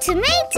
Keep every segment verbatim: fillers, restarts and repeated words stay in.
Tomato. Oh,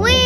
wait.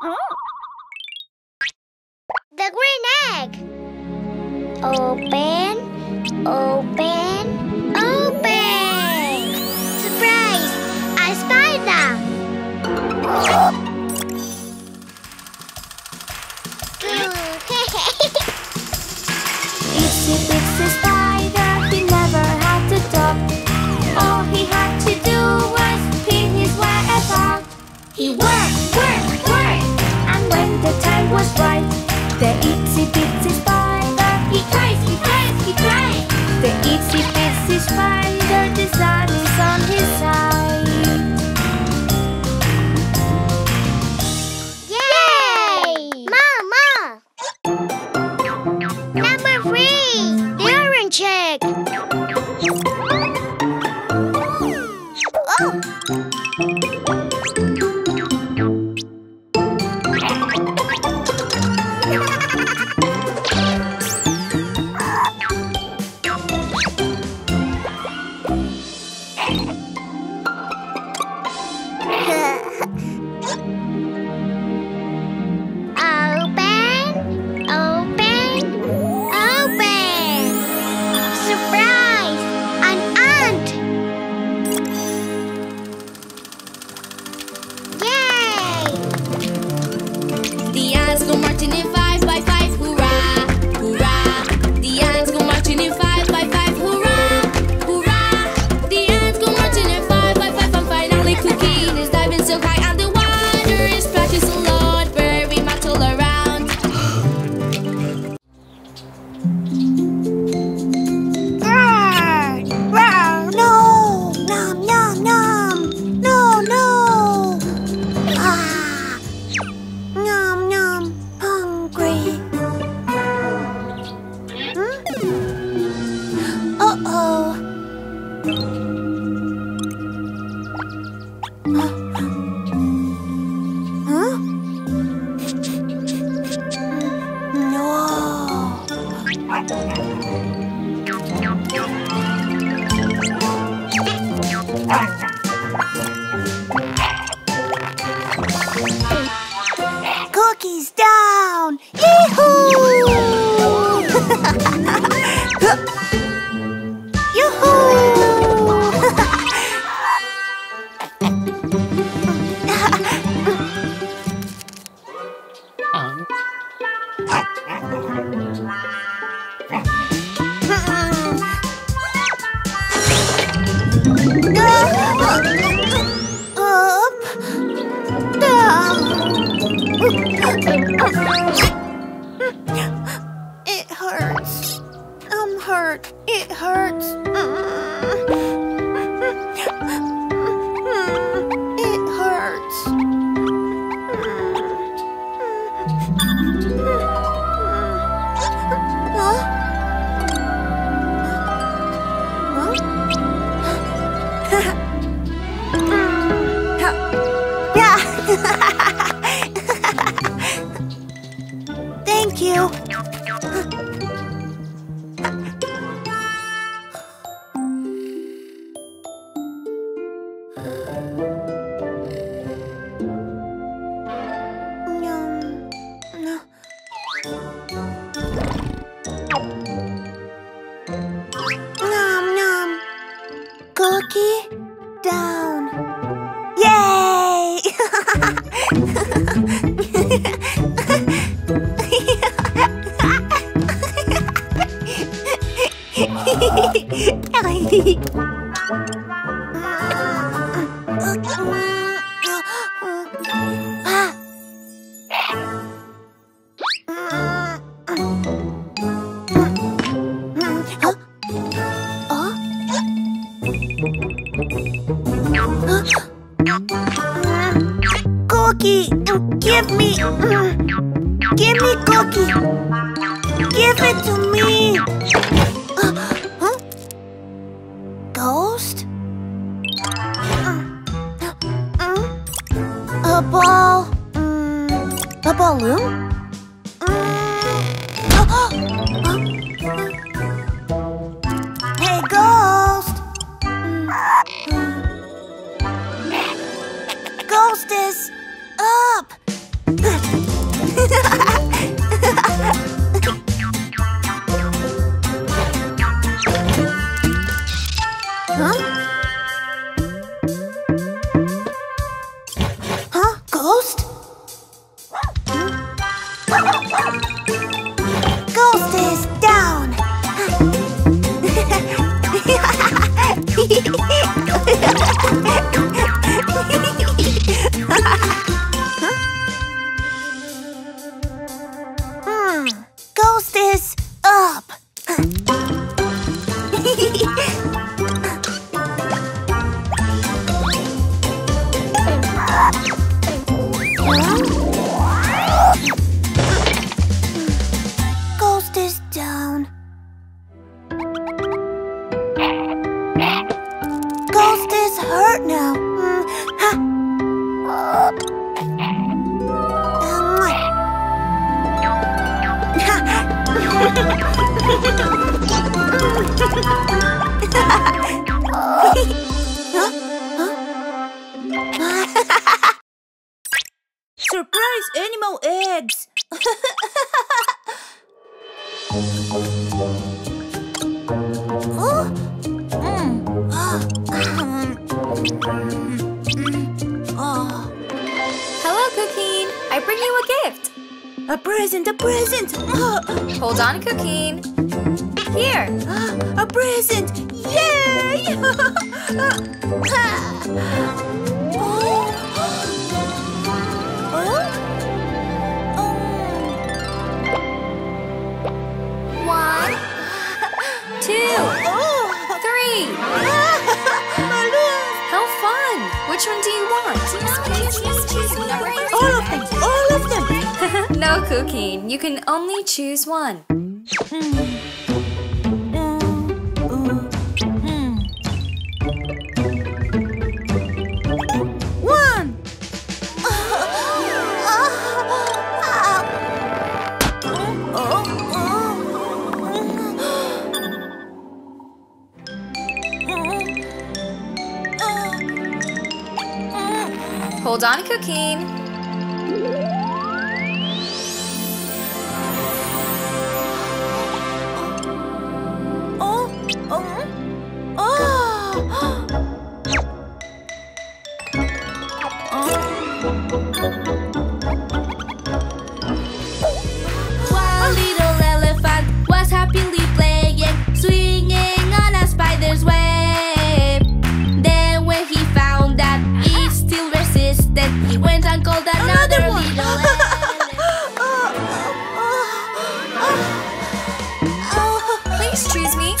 Huh? The green egg. Open, open, open. Surprise! A spider. Itsy bitsy spider, he never had to talk. All he had to do was pin his way about. He worked, worked, worked, and when the time was right, the itsy bitsy spider, he cries, he cries, he cries. The itsy bitsy spider, the sun is on his side. Yay! Mama! Number three, the orange egg. Ghostess, up! Surprise animal eggs! Oh? Mm. Oh. Hello, Cuquin. I bring you a gift. A present, a present. Hold on, Cuquin. Here. A present. Yay! Oh. Two, oh. Three. How fun! Which one do you want? All of them! All of them! No, Cuquin. You can only choose one. Hold on, Cuquin. Oh, oh, oh! One little elephant was happily playing, swinging on a spider's web. Then when he found that he still resisted, he went and called another, another one. Little elephant. Please choose me.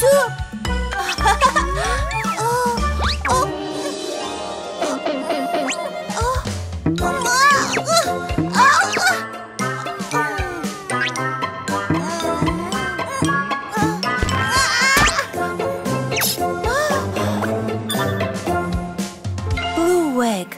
Blue egg.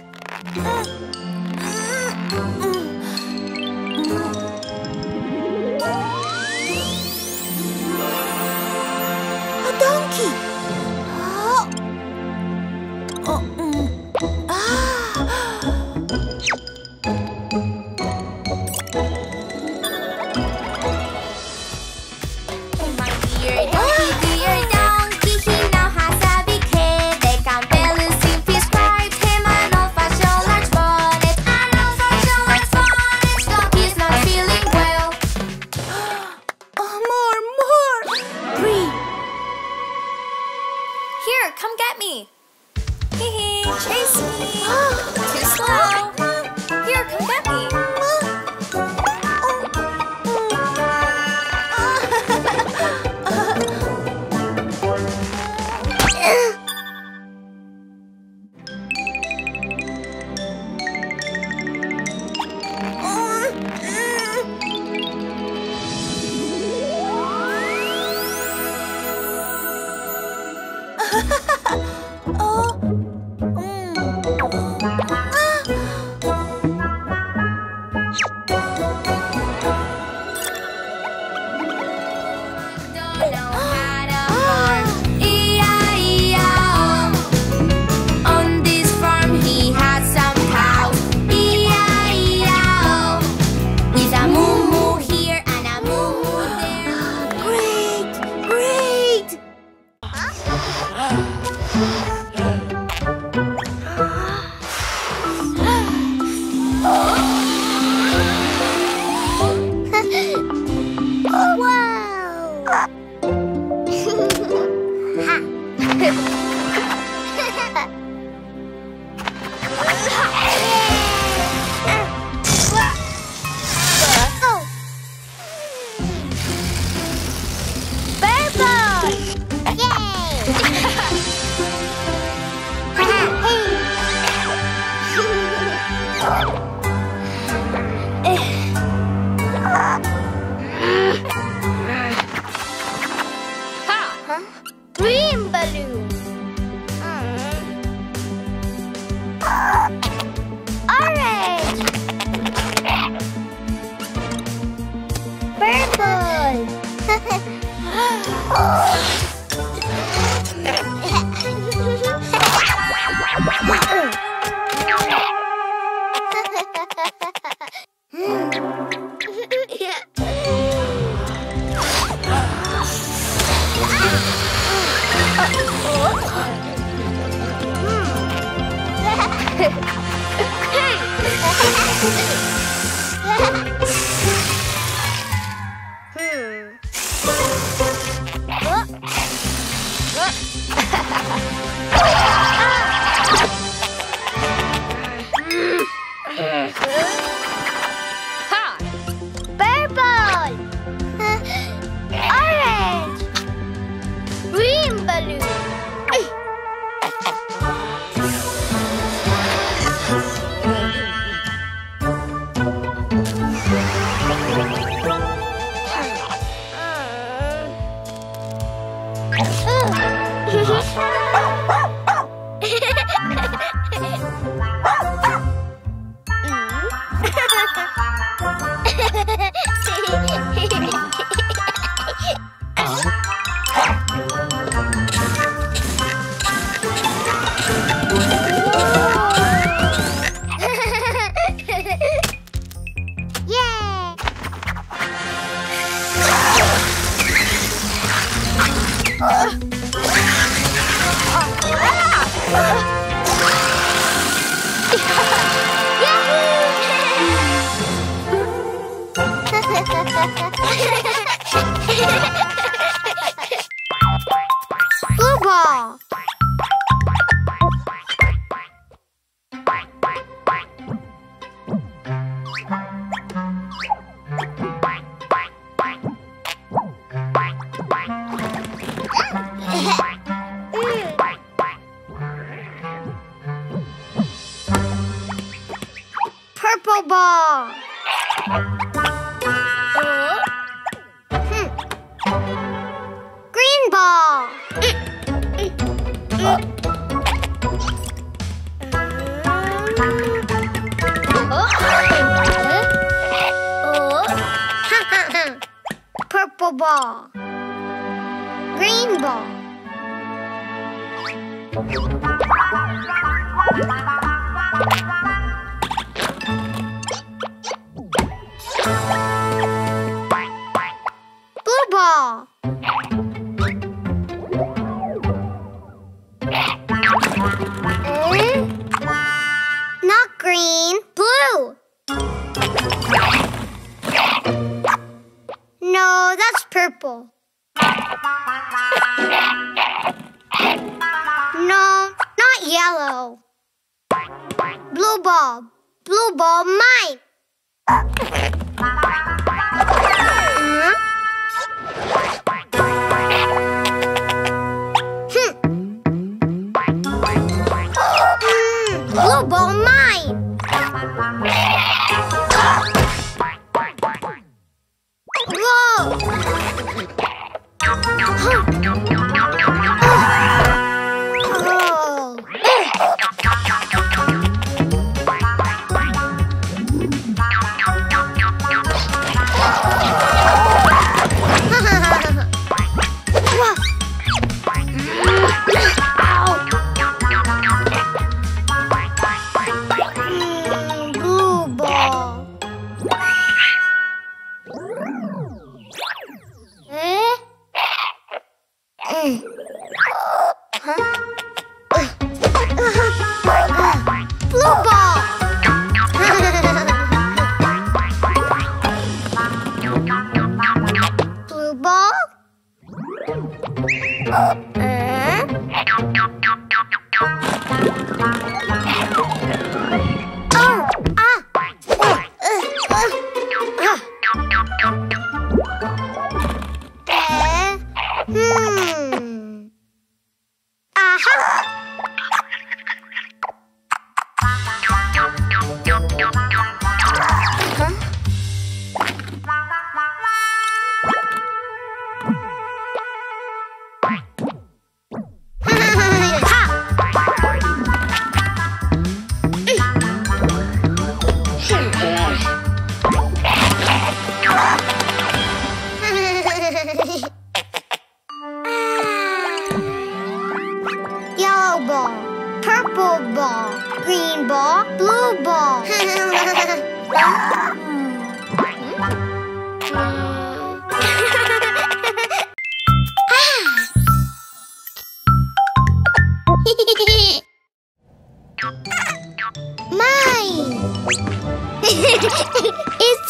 Purple!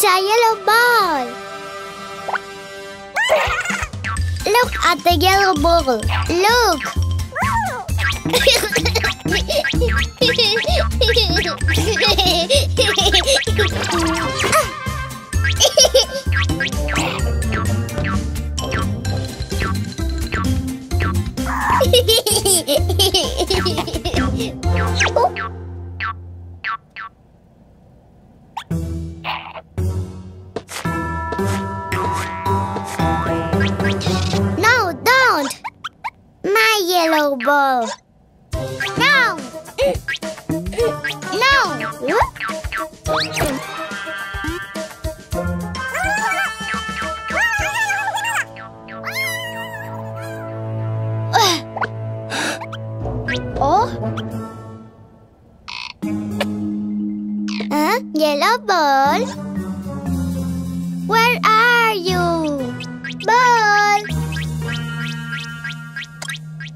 It's a yellow ball. Look at the yellow ball. Look. Oh. Yellow ball. No! No! Oh? Huh? Yellow ball? Where are you? Ball!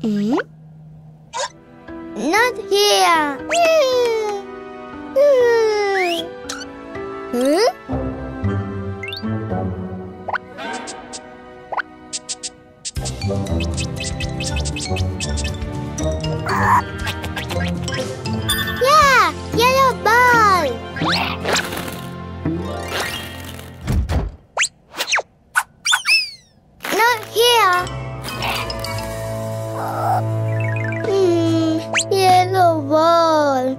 Hmm? Not here. Huh? Yeah, yellow ball. Not here. Hmm, yellow ball.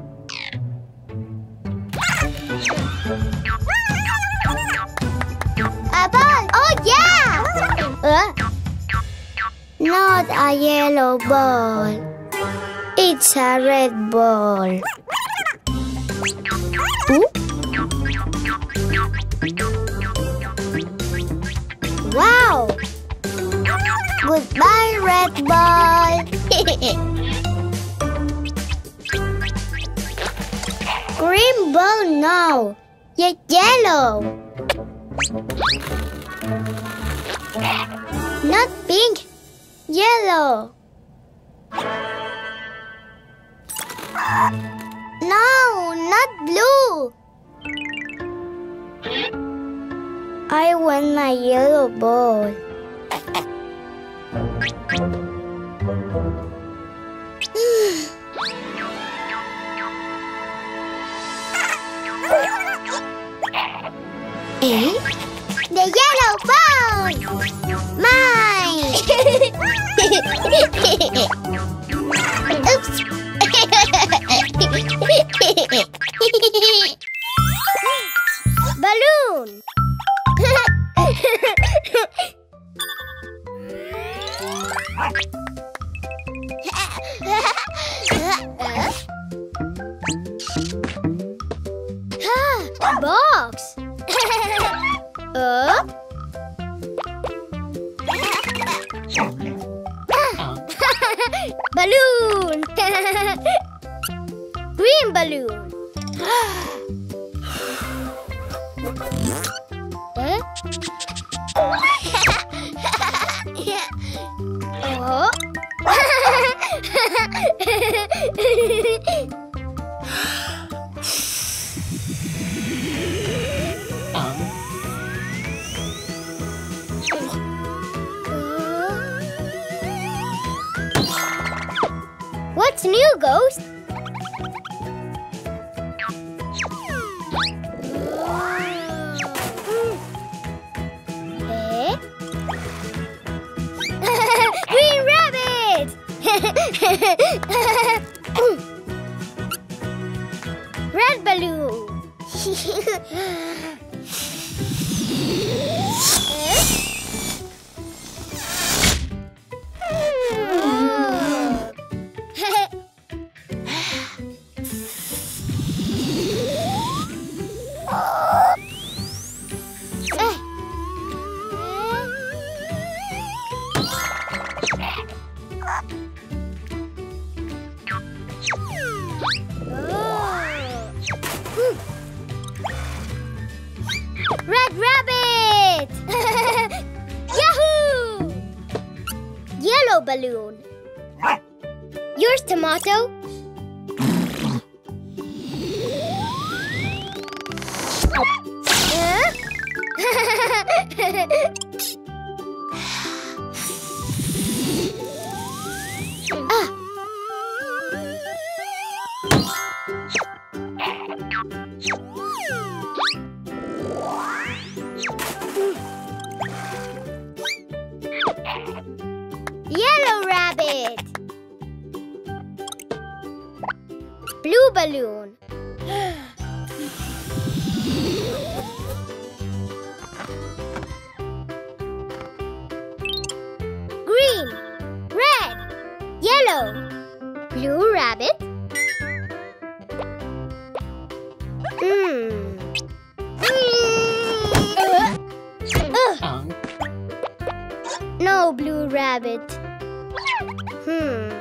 A ball, oh yeah! Uh, not a yellow ball. It's a red ball. Ooh. Wow! Goodbye, red ball. Green ball, no. Ye yellow. Not pink. Yellow. No, not blue. I want my yellow ball. Eh? The yellow ball! Mine! Oops! Balloon! Box! Uh? Balloon! Green balloon! Huh? Oh? What's new, Ghost? Eh? Green rabbit! Red balloon! Red rabbit! Yahoo! Yellow balloon. Yours, Tomato. Huh? Ah. Yellow rabbit. Blue balloon. Blue rabbit. Mm. Mm. Uh. Uh. No blue rabbit. Hmm.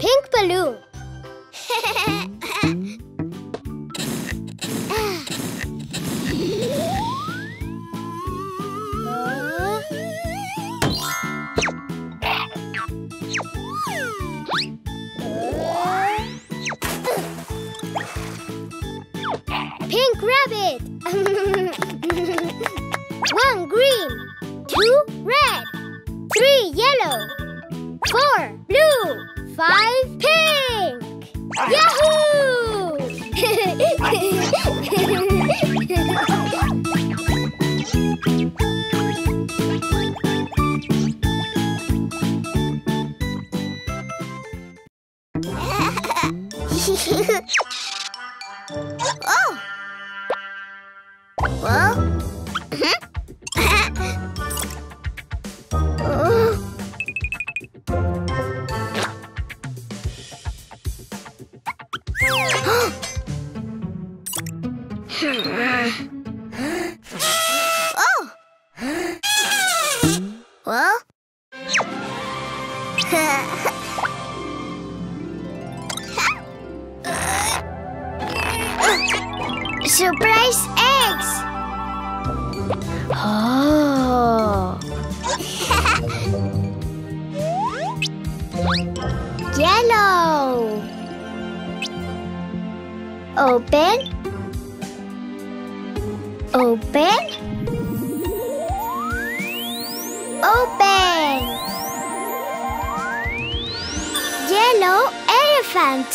Pink balloon. Pink rabbit. One green, two red, three yellow, four blue, five pink! Yahoo! Oh! Well? Oh! Well? Surprise eggs! Oh! Yellow! Open. Open. Open. Yellow elephant.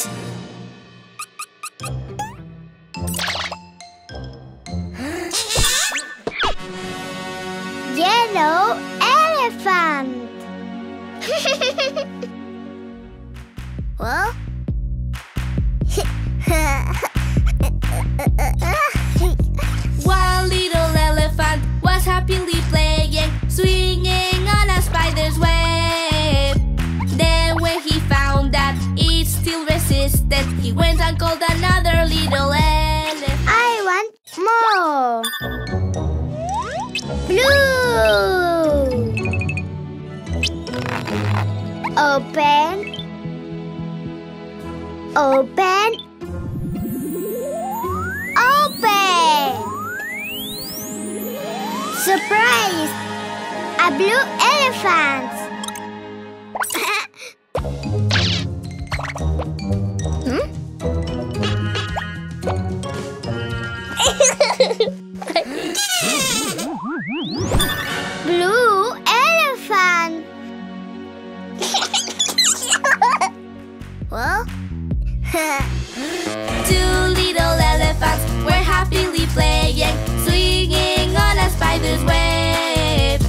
Yellow elephant. Well? One little elephant was happily playing, swinging on a spider's web. Then when he found that it still resisted, he went and called another little elephant. I want more. Blue. Open. Open. Open. Surprise! A blue elephant! Hmm? Blue elephant! Well? Two little elephants were happily playing, swinging on a spider's web.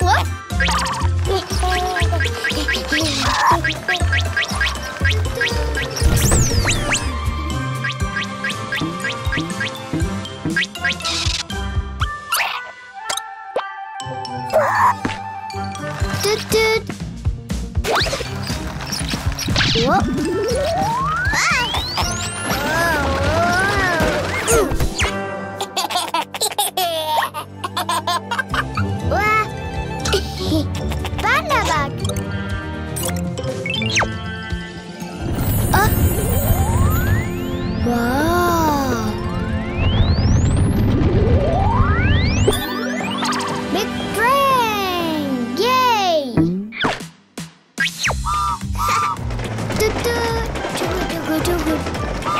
What? Toot toot. Whoa. Panda bug. Oh. Wow. Big brain. Yay. Toot toot. Chuku chuku chuku.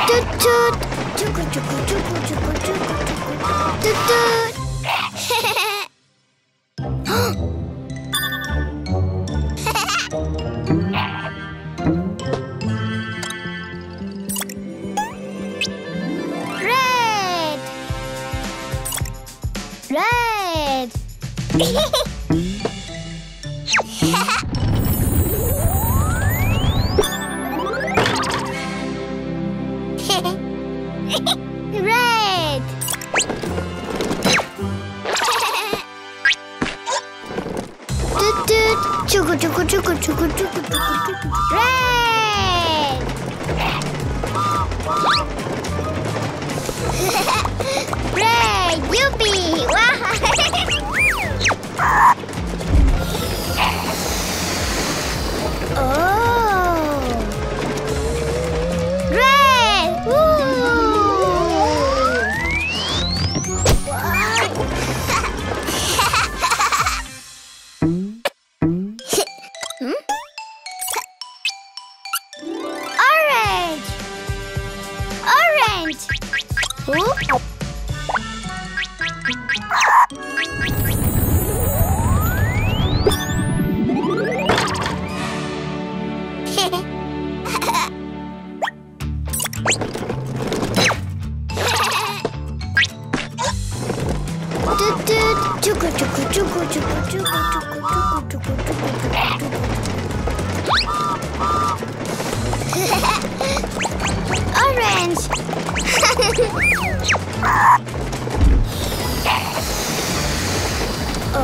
Toot toot. Chuku chuku chuku chuku chuku. Toot toot. Red! Red! Toot toot! Chuku chuku chuku chuku chuku chuku. Red! Red! Yuppie! Oh! Red! Woo! Orange! Orange! Ooh. Chuku chuku chuku chuku chuku chuku chuku chuku chuku chuku. Orange. Oh.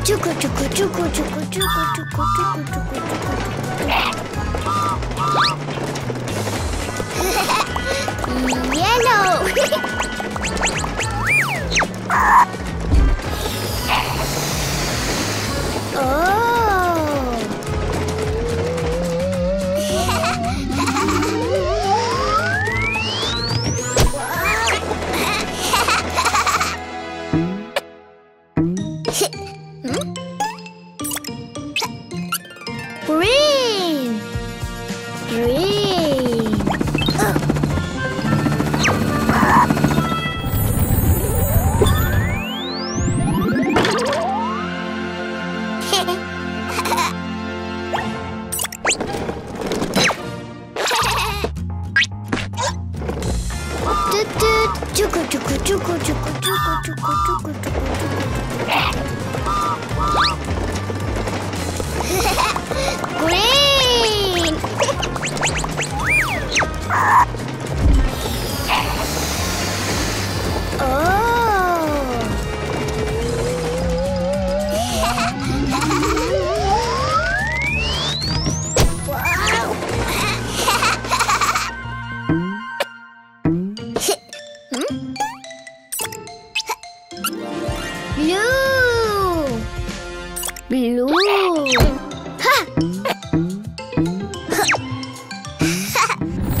Chuku chuku chuku chuku chuku chuku chuku chuku chuku. Yellow. Oh. Hmm? Green! Green! Uh. Toot toot! Chuku chuku chuku chuku chuku chuku chuku chuku.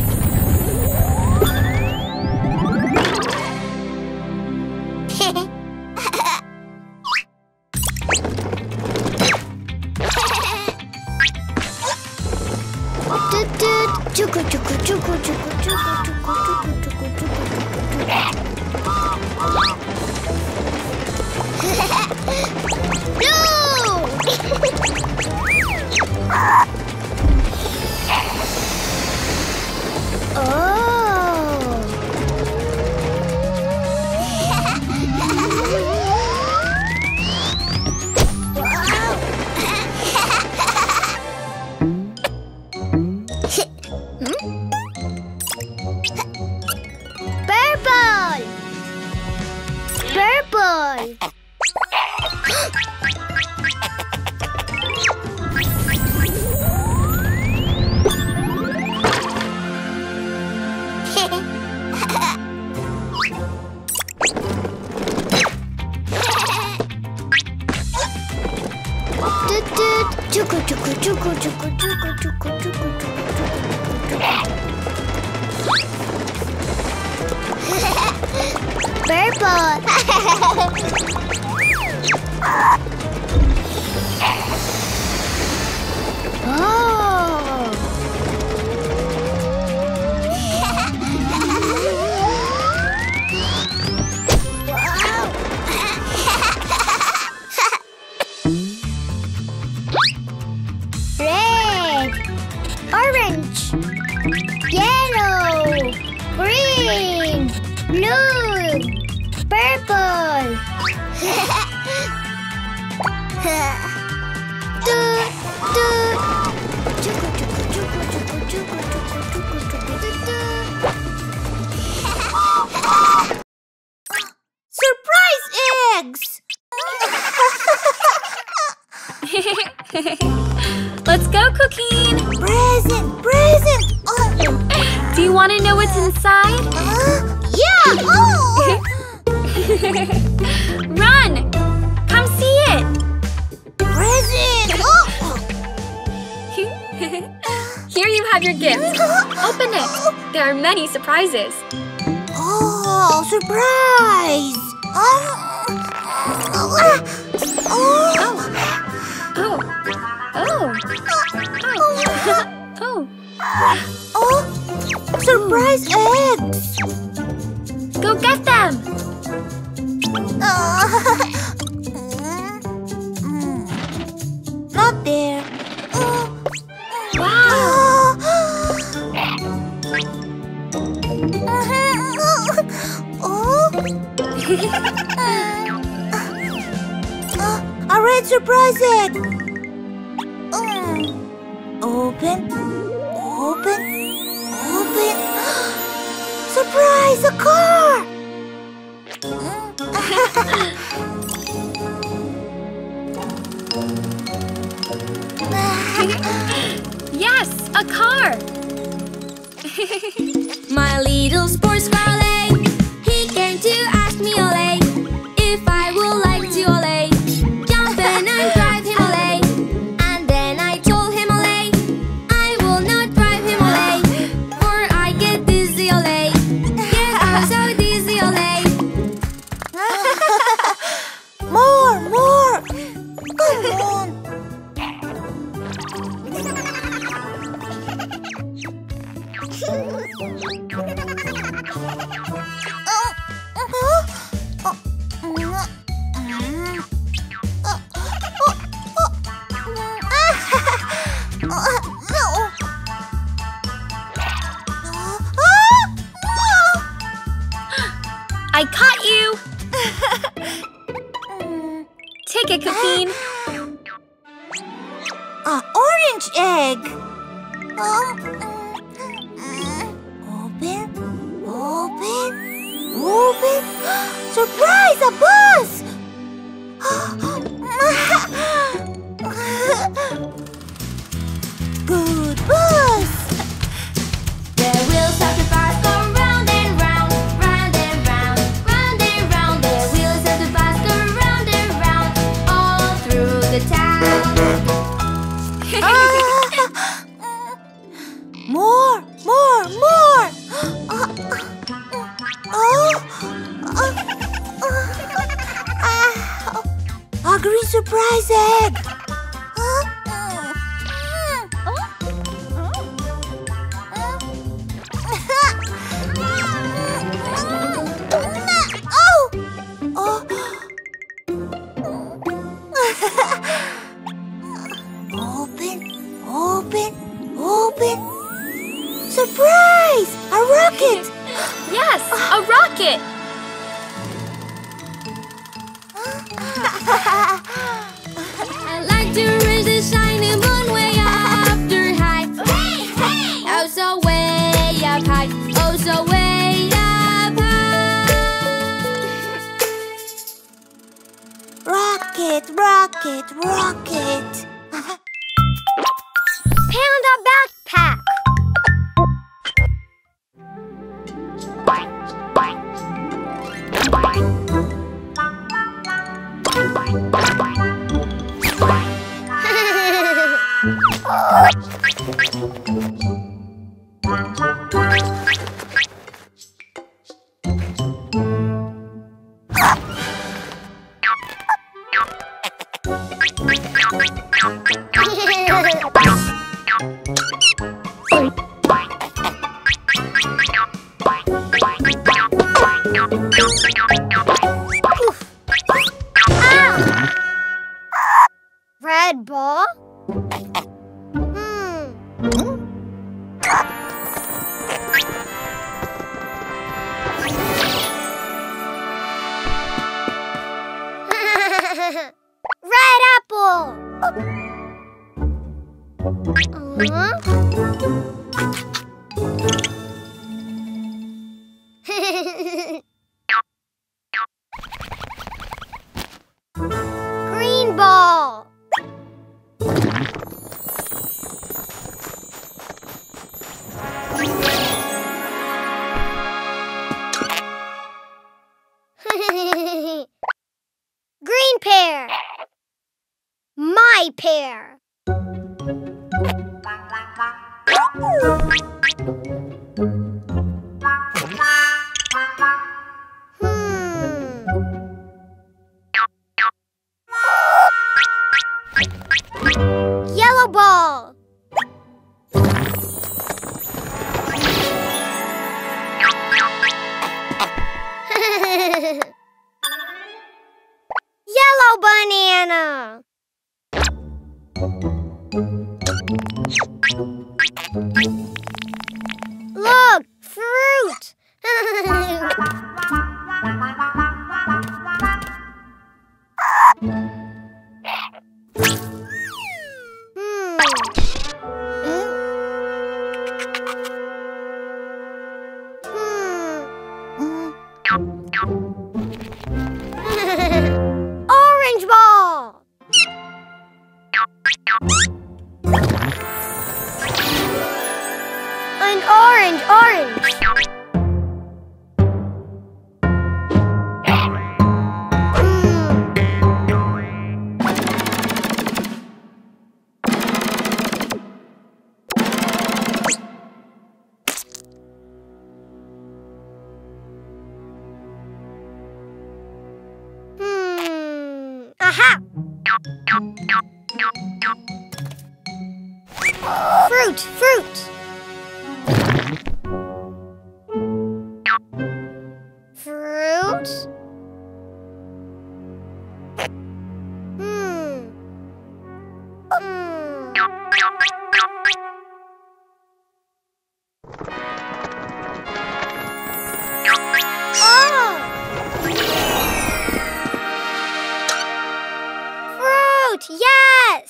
Green! Let's go, Cuquin! Present! Present! Uh, Do you want to know what's inside? Uh, yeah! Oh. Run! Come see it! Present! Oh. Here you have your gift. Open it! There are many surprises. Oh, surprise! Oh! Oh! Oh. Oh. Oh. Oh. Oh. Oh. Surprise eggs. Go get them. Not there. Wow. Oh. A red surprise egg! Mm. Open, open, open. Surprise, a car! Yes, a car! My little sports valet, he came to ask me, Olé, if I would like to, Olé, jump in and drive him, Olé. And then I told him, Olé, I will not drive him, Olé, for I get dizzy, Olé. Yes, I'm so dizzy, Olé. More, more! Come on! I caught you! Take it, Cuquin. An orange egg! Um, open, open, open. Surprise, a bus! Good bus! The wheels of the bus go round and round, round and round, round and round. The wheels of the bus go round and round, all through the town. Ah! More, more, more! A green surprise egg! Surprise! A rocket! Yes, a rocket! I'd like to raise the shining moon way up there high. Hey, hey! Oh, so way up high. Oh, so way up high. Rocket, rocket, rocket. Panda backpack. Red ball? Hmm. Red apple. Uh-huh. Green ball. Green pear. My pear. Hmm. Yellow ball. Banana. Orange. Fruit, fruit. Fruit? Hmm. Hmm. Oh! Fruit, yes!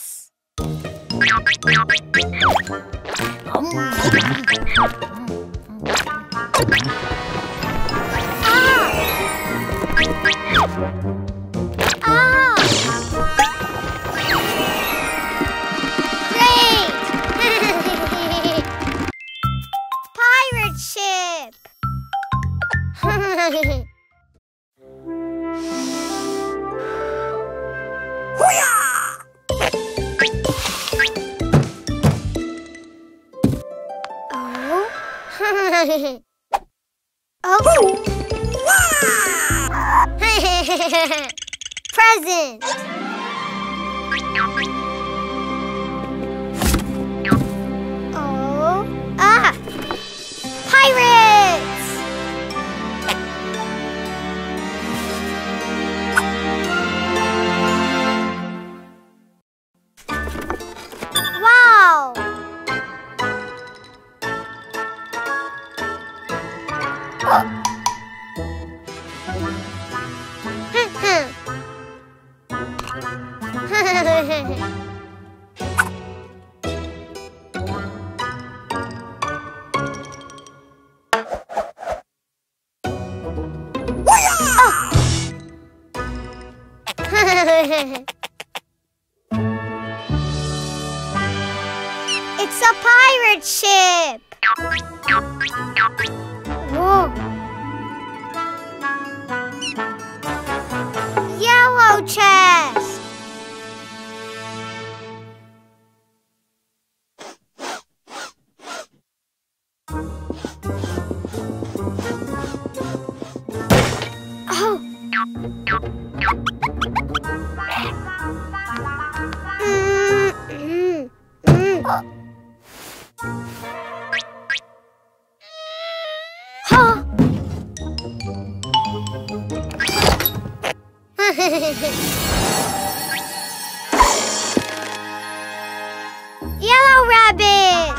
Ah! Ah! Great! Pirate ship! Hoo-yah! Oh! Wow! Present! Oh! Ah! Pirates! Wow! It's a pirate ship. Whoa. Yellow chest. Oh. Mm-hmm. Mm. Oh. Yellow rabbit.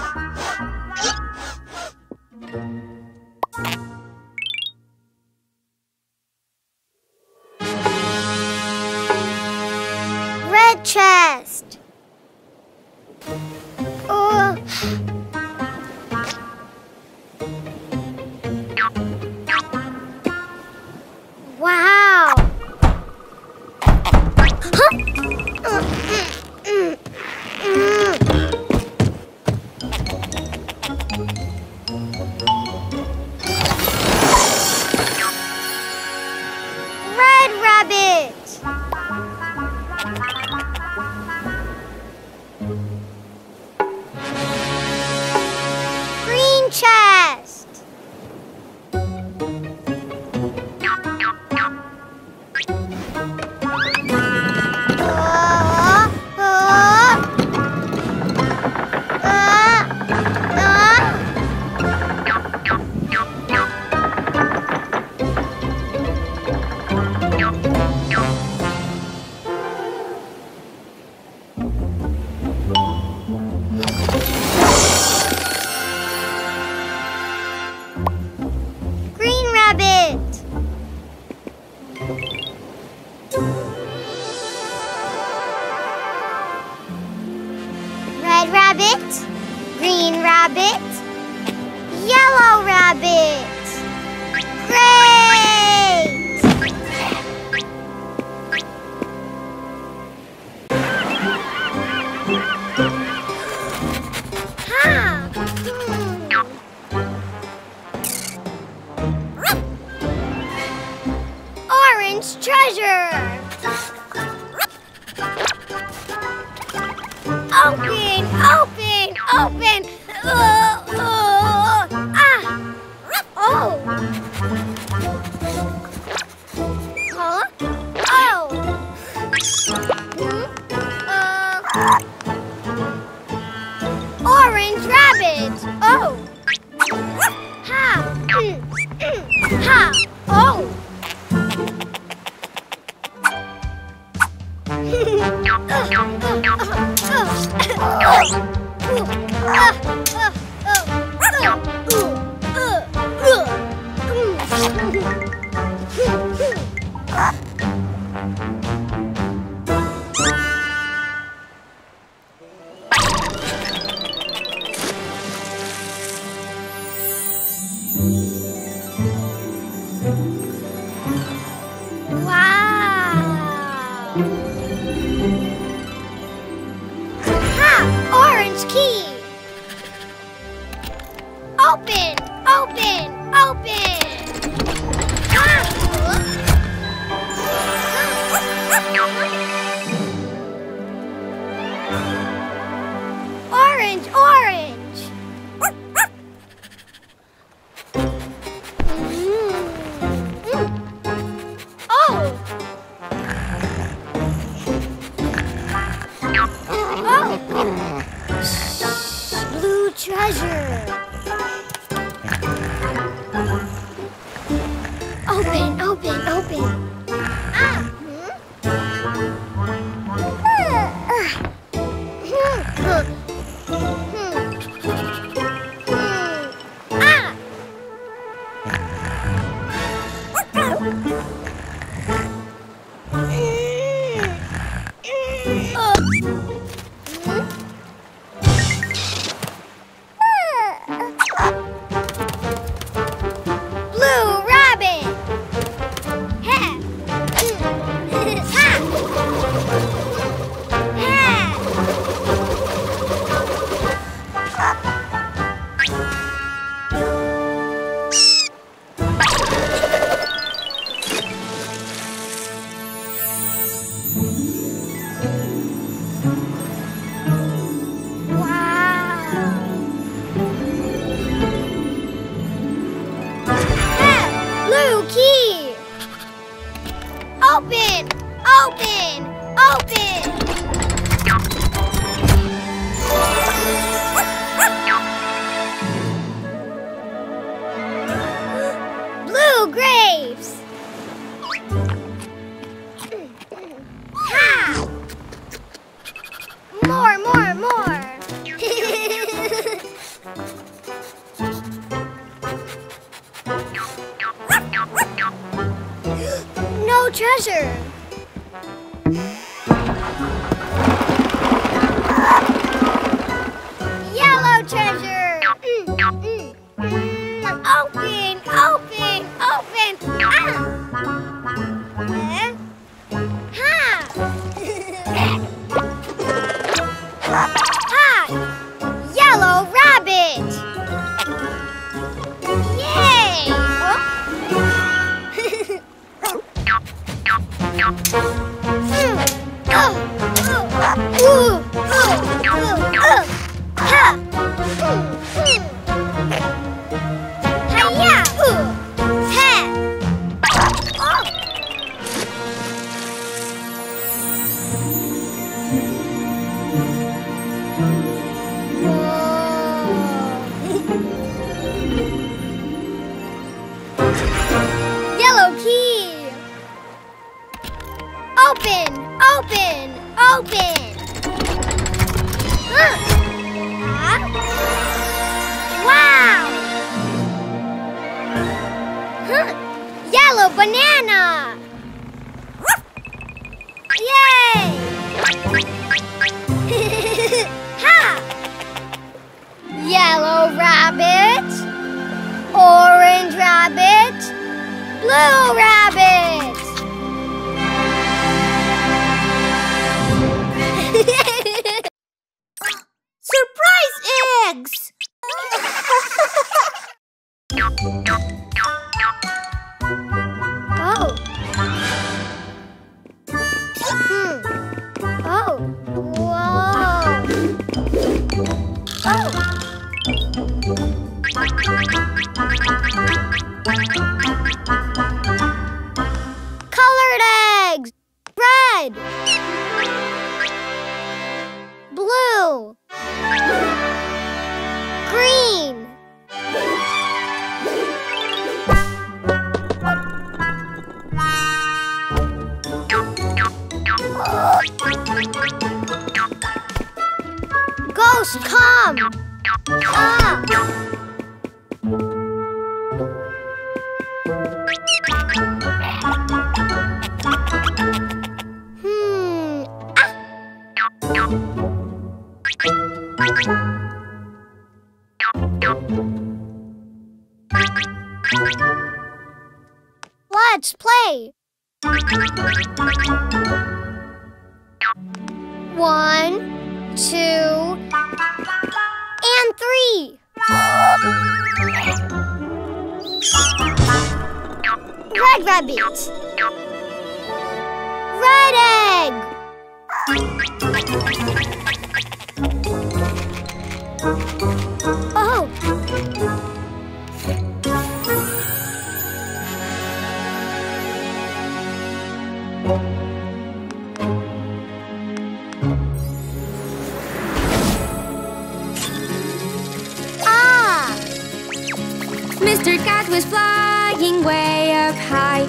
Red chest. Oh. Wow. Red rabbit, green rabbit, yellow rabbit. Great! Ha! Hmm. Open, open, open. Uh, uh, ah. Oh. Huh? Oh. Hmm? Uh. Orange rabbit. Oh. Ha. Ha. Oh. Open, open, open. Ah. Orange, orange. Mm. Mm. Oh. Oh. Blue treasure. Open, open, open. Ah. Open! Open! Open! Blue grapes! Ha! More, more, more! Treasure. Yellow treasure. Mm, mm, mm. Open, open, open. Ah. Ha. Ha. Yellow rabbit. Yay. Oh. Open, open, open. Uh. Wow. Huh. Yellow banana. Yay. Ha. Yellow rabbit. Orange rabbit. Blue rabbit. Surprise eggs! Oh. Hmm. Oh. Whoa. Colored eggs. Red. Blue. Green. Ghost, come! Ah! Hmm. Ah. Let's play. One, two, and three. Red rabbit. Red egg. Oh. Mister Cat was flying way up high,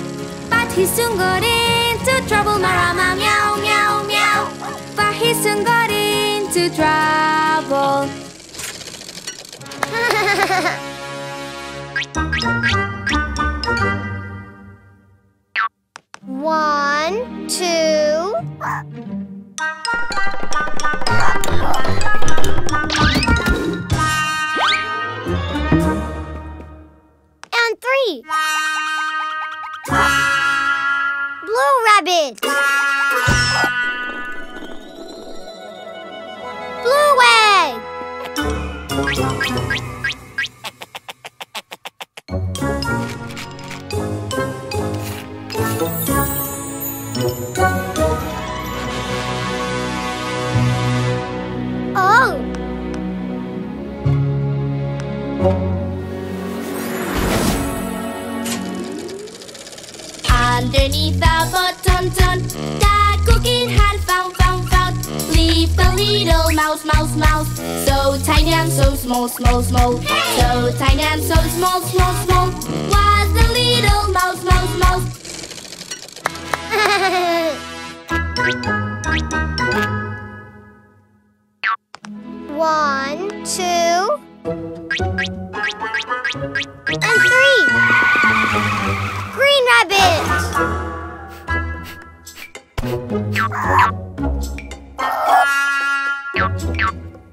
but he soon got into trouble. Marama, meow, meow, meow. But he soon got into trouble. One, two. Three. Blue rabbit. Blue egg. Oh. Underneath the bottom ton that Cuquin had found, found, found, leave the little mouse, mouse, mouse. So tiny and so small, small, small. So tiny and so small, small, small. Was the little mouse, mouse, mouse. One, two, and three. Green rabbit.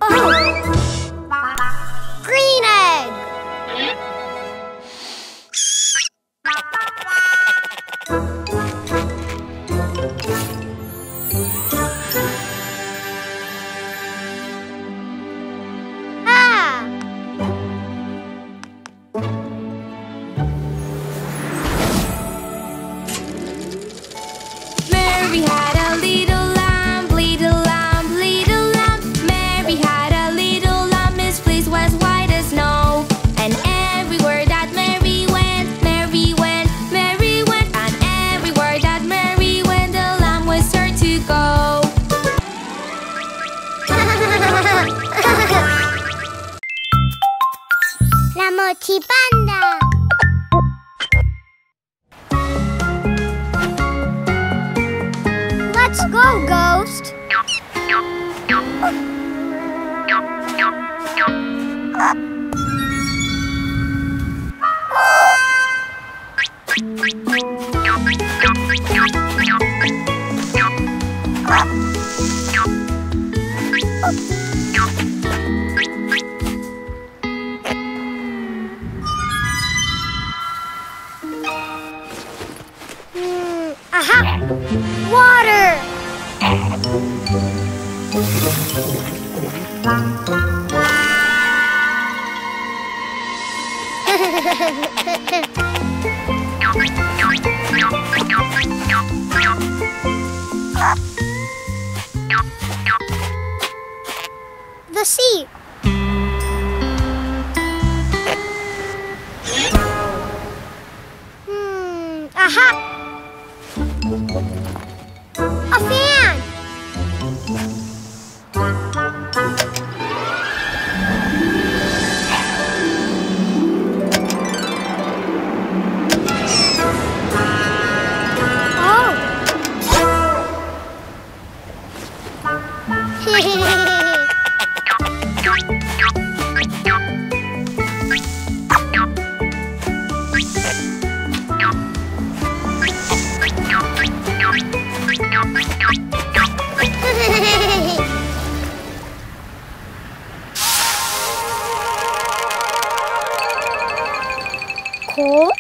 Oh. Green egg. Ah. Mary had a little lamb, little lamb, little lamb. Mary had a little lamb, his fleece was white as snow. And everywhere that Mary went, Mary went, Mary went. And everywhere that Mary went, the lamb was sure to go. La Mochi Panda. Let's go, Ghost! Mm, aha! Water. The sea. Aha! A fan! Cool.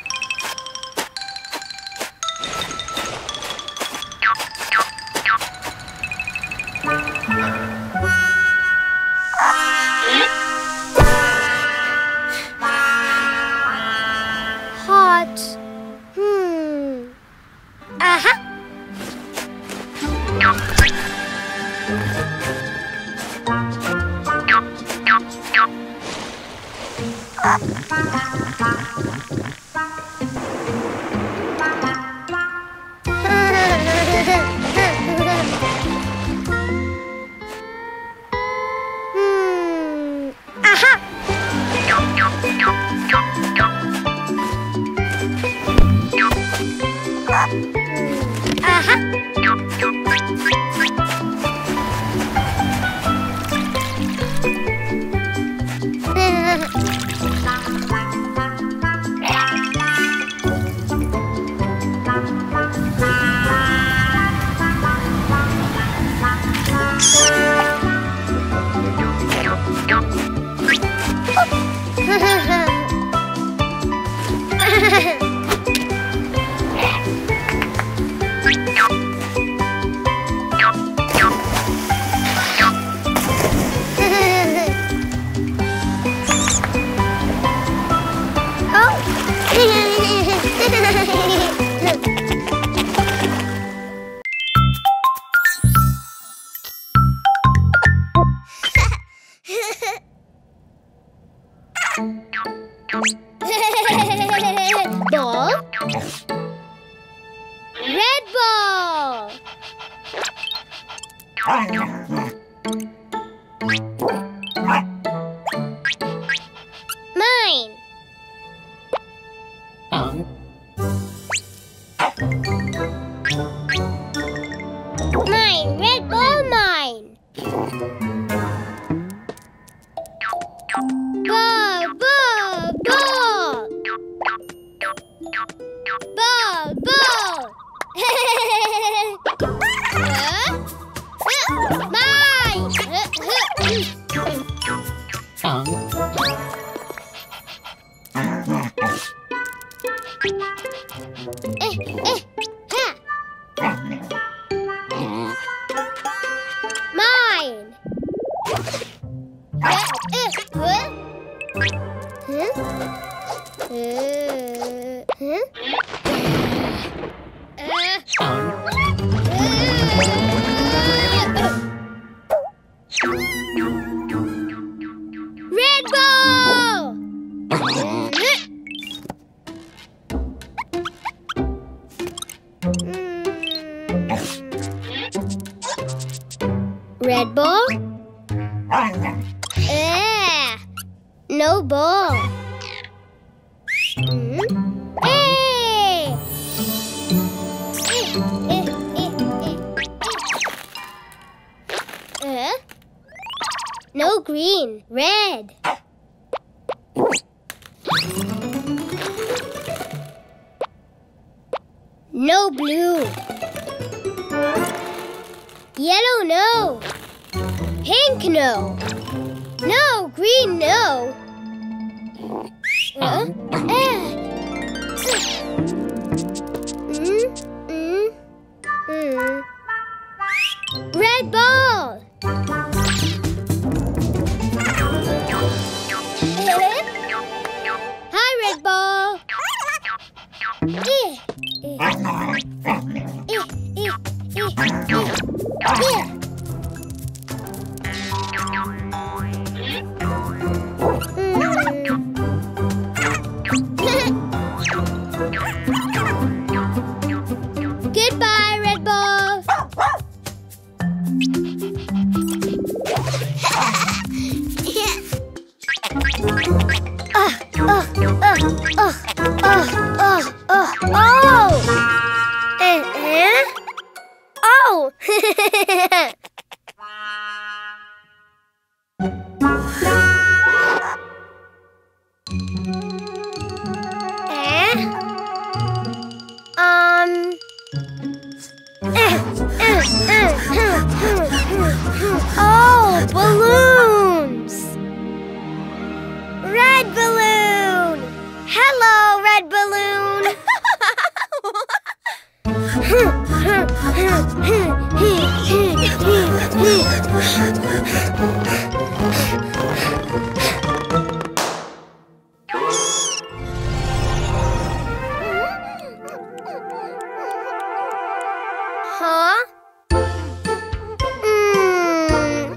Huh?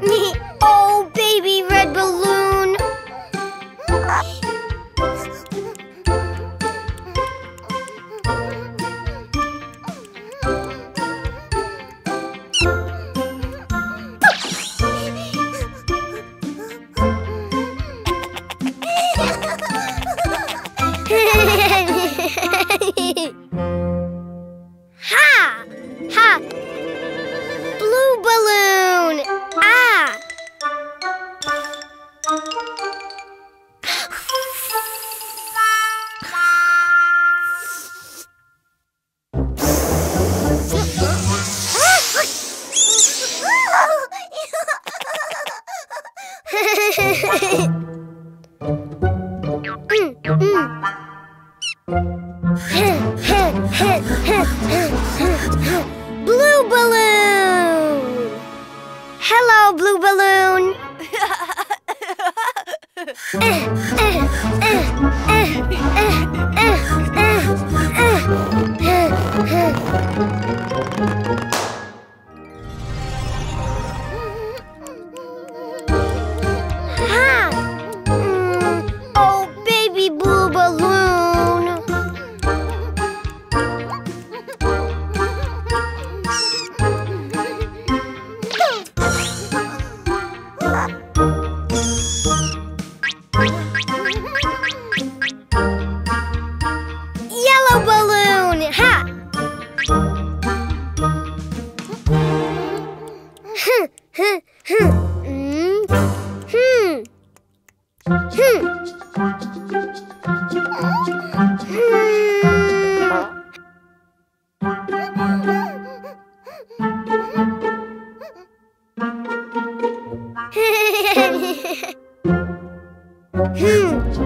Mm. Oh, baby red balloon. Ha! Ha! Blue balloon! Ah! Blue balloon! Hello, blue balloon! Ha! Oh, baby blue balloon! Yellow balloon! Ha! Hmm, hmm, hmm. Hmm. Hmm. Hmm.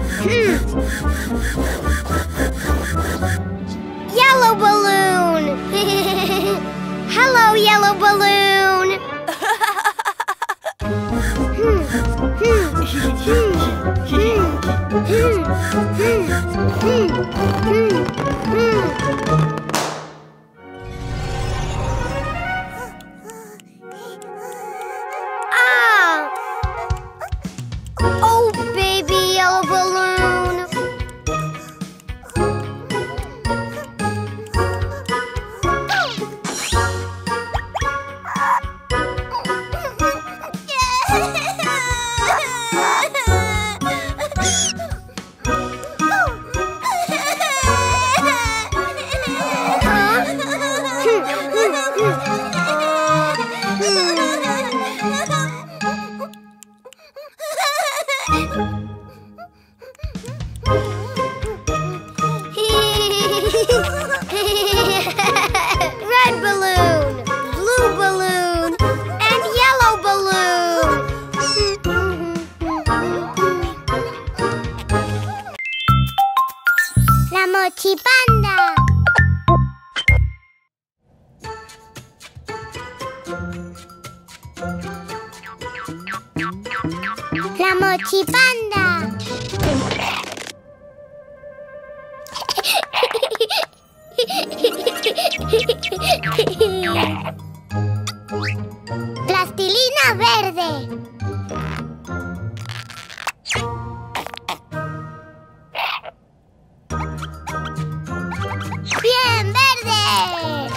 Hmm. Yellow balloon. Hello, yellow balloon. Hmm. Hmm. Hmm. Hmm. Hmm. Hmm. Hmm. Hmm. Hmm. Red balloon, blue balloon, and yellow balloon. La Mochi Panda. La Mochi Panda. Plastilina verde. Bien verde.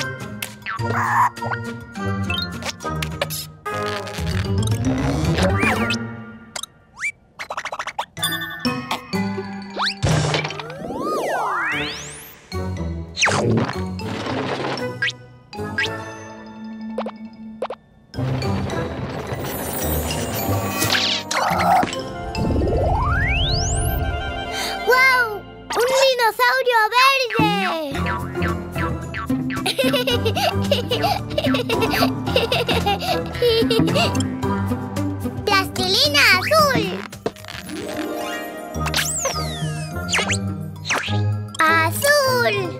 Plastilina azul. Azul.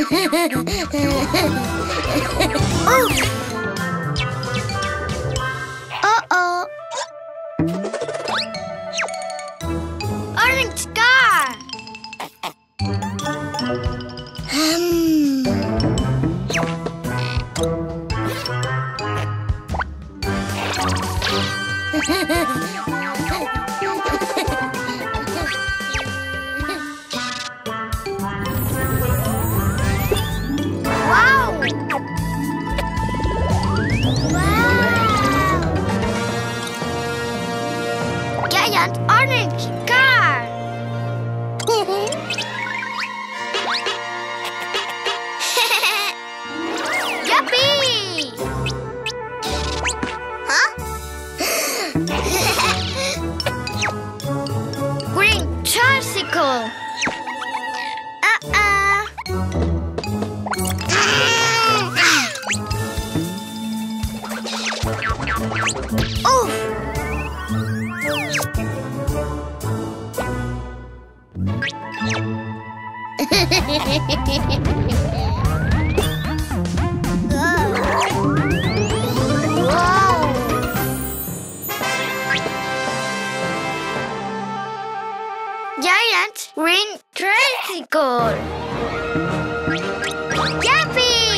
Uh-oh. Orange star. Hmm. Wow. Wow. Giant orange car. Yuppie. Huh? Green tricycle. Giant green tricycle. Yuppie!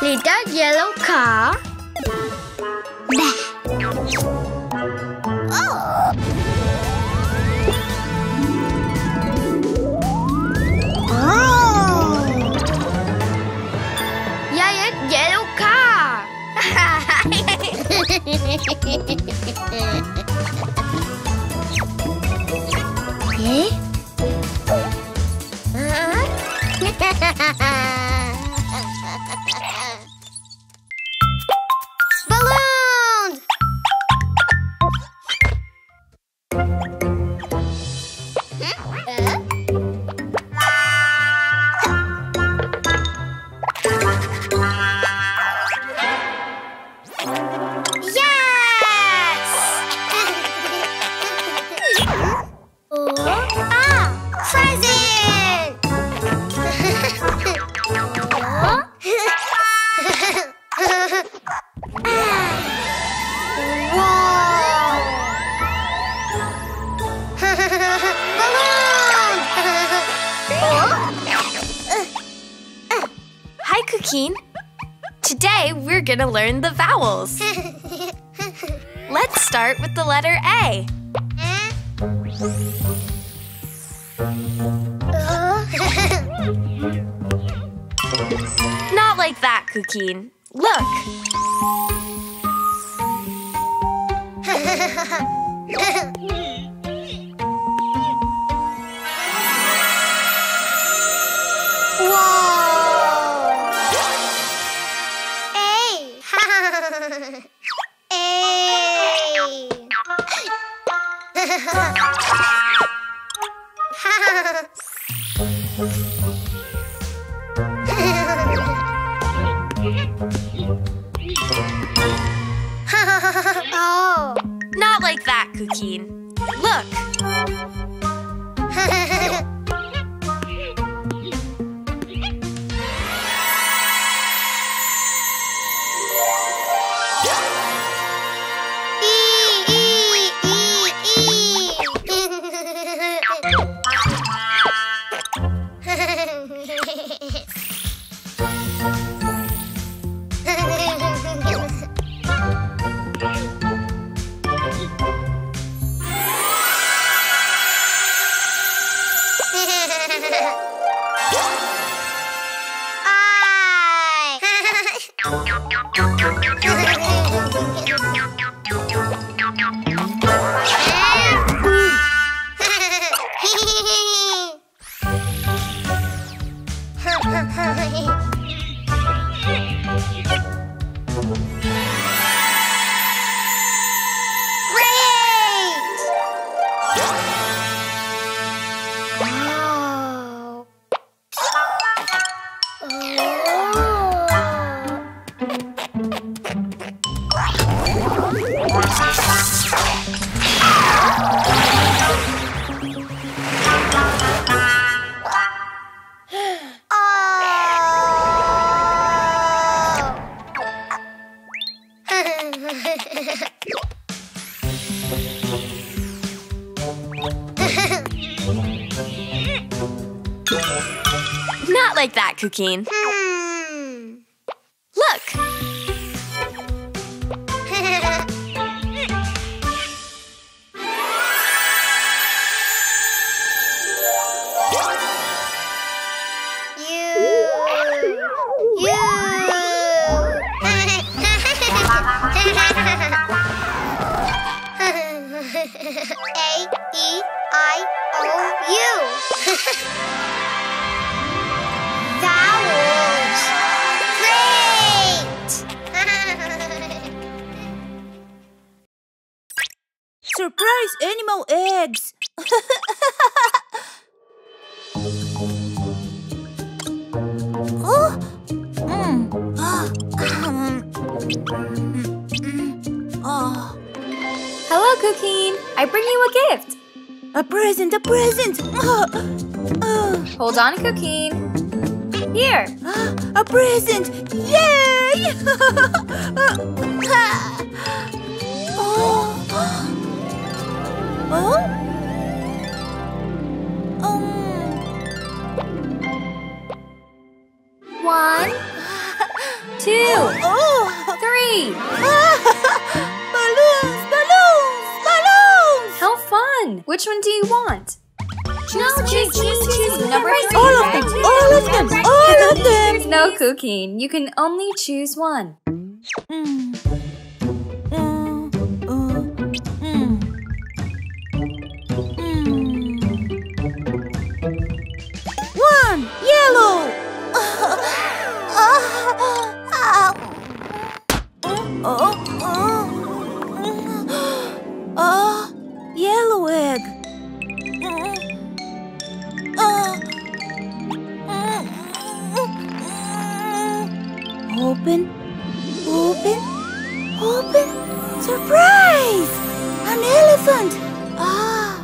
Little yellow car. Bah. Oh. Oh. Giant yellow car. Eh? Uh-huh. Today we're gonna learn the vowels. Let's start with the letter A. Not like that, Cuquin. Look. Oh. Not like that, Cuquin. Look. Not like that, Cuquin. Hmm. Look! You! You! A E I O U! Vowels! Great! Surprise animal eggs! Oh! Mm. Oh. Hello, Cuquin! I bring you a gift! A present! A present! Hold on, Cuquin! Here! A present! Yay! Oh. Oh? Um. One, two, oh. Three! Balloons! Balloons! Balloons! How fun! Which one do you want? Choose, no, choose, choose, choose, choose, choose number three. All of them, all of them, all of them. No, Cuquin, you can only choose one. Mm. Mm. Mm. Mm. Mm. One, yellow. Oh, oh, yellow egg. Open, open, open, surprise! An elephant! Ah!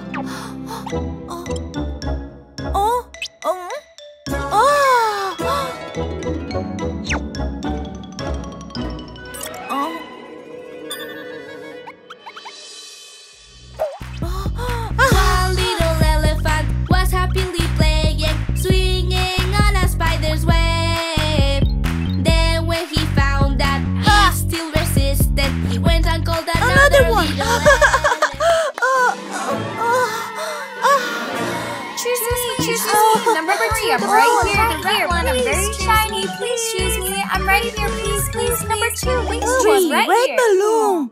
Oh! Oh! Oh! Oh! Oh! A little elephant was happily playing, swinging on a spider's web. He went and called another, another one. Choose me, choose me. Number three, I'm right here. I'm right one. I'm very shiny. Please choose me. I'm right here. Please, please. Number two, please choose right here. Red balloon.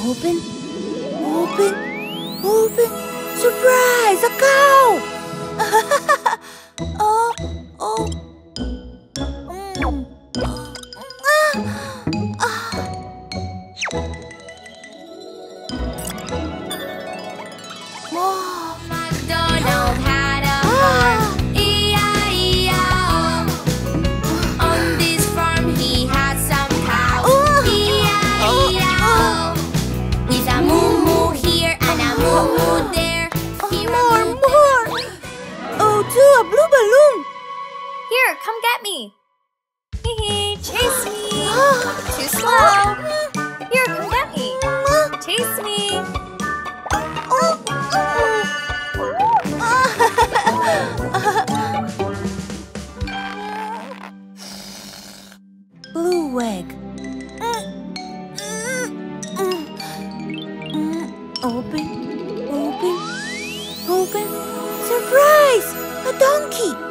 Open, open, open, surprise, a cow! Oh, oh, mm. Ah, ah. Oh. McDonald had a farm, E I E I O. On this farm he had some cows, oh. E I E I O. There's a moo-moo here and a moo-moo there. He more, more. Open, open, open. Surprise! A donkey!